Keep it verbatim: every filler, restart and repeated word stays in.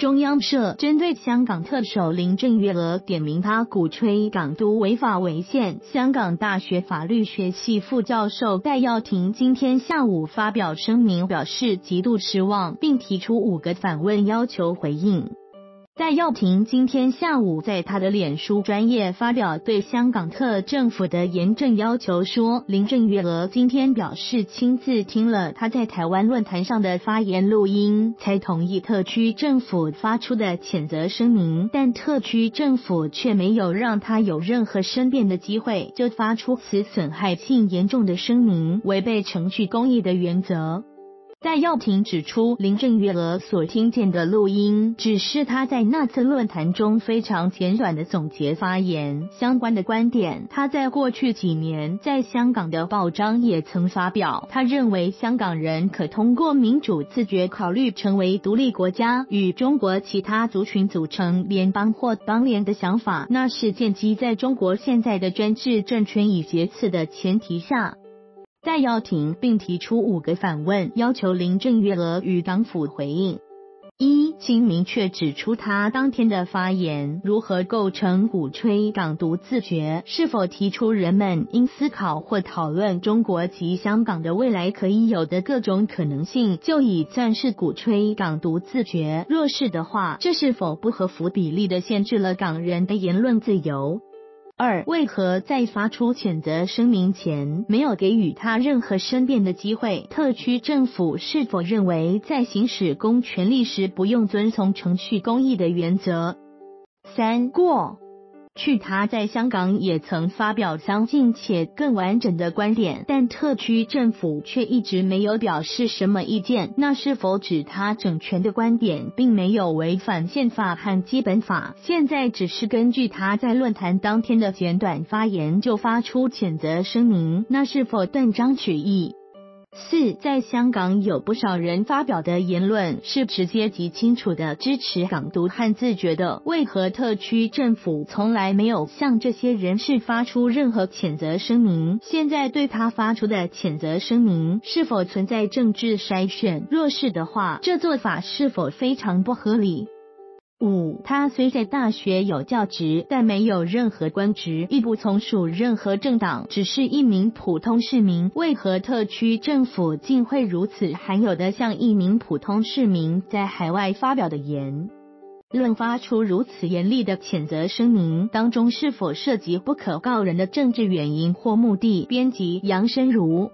中央社针对香港特首林郑月娥点名她鼓吹港独违法违宪。香港大学法律学系副教授戴耀廷今天下午发表声明，表示极度失望，并提出五个反问要求回应。 戴耀廷今天下午在他的脸书专页发表对香港特政府的严正要求说，林郑月娥今天表示亲自听了他在台湾论坛上的发言录音，才同意特区政府发出的谴责声明，但特区政府却没有让他有任何申辩的机会，就发出此损害性严重的声明，违背程序公义的原则。 戴耀廷指出，林郑月娥所听见的录音只是她在那次论坛中非常简短的总结发言相关的观点。她在过去几年在香港的报章也曾发表，她认为香港人可通过民主自觉考虑成为独立国家，与中国其他族群组成联邦或邦联的想法，那是建基在中国现在的专制政权已决裂的前提下。 戴耀廷并提出五个反问，要求林郑月娥与港府回应：一，请明确指出他当天的发言如何构成鼓吹港独自觉，是否提出人们应思考或讨论中国及香港的未来可以有的各种可能性，就已算是鼓吹港独自觉。若是的话，这是否不合乎比例地限制了港人的言论自由？ 二，为何在发出谴责声明前没有给予他任何申辩的机会？特区政府是否认为在行使公权力时不用遵从程序公义的原则？三，过去他在香港也曾发表相近且更完整的观点，但特区政府却一直没有表示什么意见，那是否指他整全的观点并没有违反宪法和基本法？现在只是根据他在论坛当天的简短发言就发出谴责声明，那是否断章取义？ 四，在香港有不少人发表的言论是直接及清楚的支持港独和自觉的，为何特区政府从来没有向这些人士发出任何谴责声明？现在对他发出的谴责声明是否存在政治筛选？若是的话，这做法是否非常不合理？ 五，他虽在大学有教职，但没有任何官职，亦不从属任何政党，只是一名普通市民。为何特区政府竟会如此罕有地向一名普通市民在海外发表的言论发出如此严厉的谴责声明？当中是否涉及不可告人的政治原因或目的？编辑：杨深如。